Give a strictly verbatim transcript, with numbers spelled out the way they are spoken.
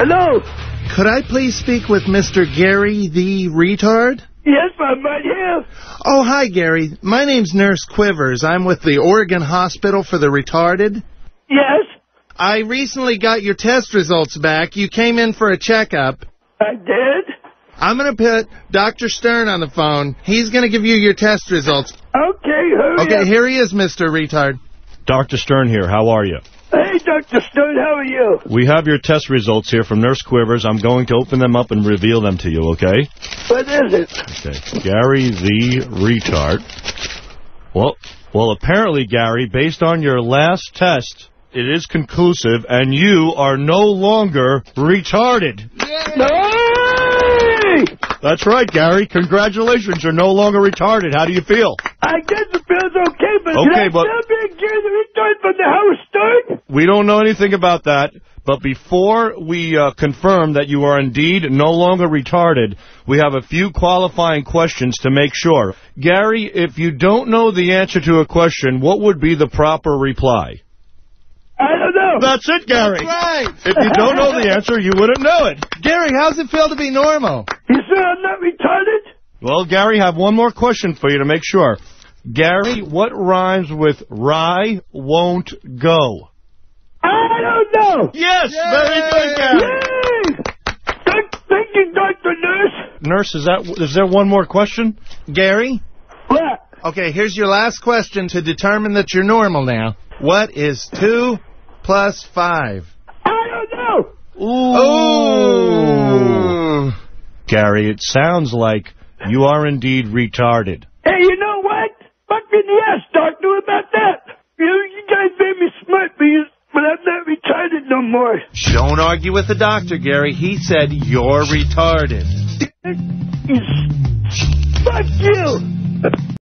Hello? Could I please speak with Mister Gary the Retard? Yes, I'm right here. Oh, hi, Gary. My name's Nurse Quivers. I'm with the Oregon Hospital for the Retarded. Yes? I recently got your test results back. You came in for a checkup. I did? I'm going to put Doctor Stern on the phone. He's going to give you your test results. Okay, hurry Okay, up. Here he is, Mister Retard. Doctor Stern here. How are you? Hey, Doctor Stern, how are you? We have your test results here from Nurse Quivers. I'm going to open them up and reveal them to you, okay? What is it? Okay. Gary the Retard. Well, well, apparently, Gary, based on your last test, it is conclusive, and you are no longer retarded. Yay! No! That's right, Gary. Congratulations. You're no longer retarded. How do you feel? I guess it feels okay, but okay, but still being Gary the Retard from the house, Stern? We don't know anything about that, but before we uh, confirm that you are indeed no longer retarded, we have a few qualifying questions to make sure. Gary, if you don't know the answer to a question, what would be the proper reply? I don't know. That's it, Gary. That's right. If you don't know the answer, you wouldn't know it. Gary, how's it feel to be normal? You sure I'm not retarded? Well, Gary, I have one more question for you to make sure. Gary, what rhymes with rye won't go? I don't know. Yes, Yay. Very good, Gary. Yay. Thank you, Doctor Nurse. Nurse, is that is there one more question? Gary? What? Okay, here's your last question to determine that you're normal now. What is two plus five? I don't know. Ooh. Ooh. Gary, it sounds like you are indeed retarded. Hey, you know what? Fuck me in the ass, doctor, about that. You, you guys made me smart, but, you, but I'm not retarded no more. Don't argue with the doctor, Gary. He said you're retarded. Fuck you.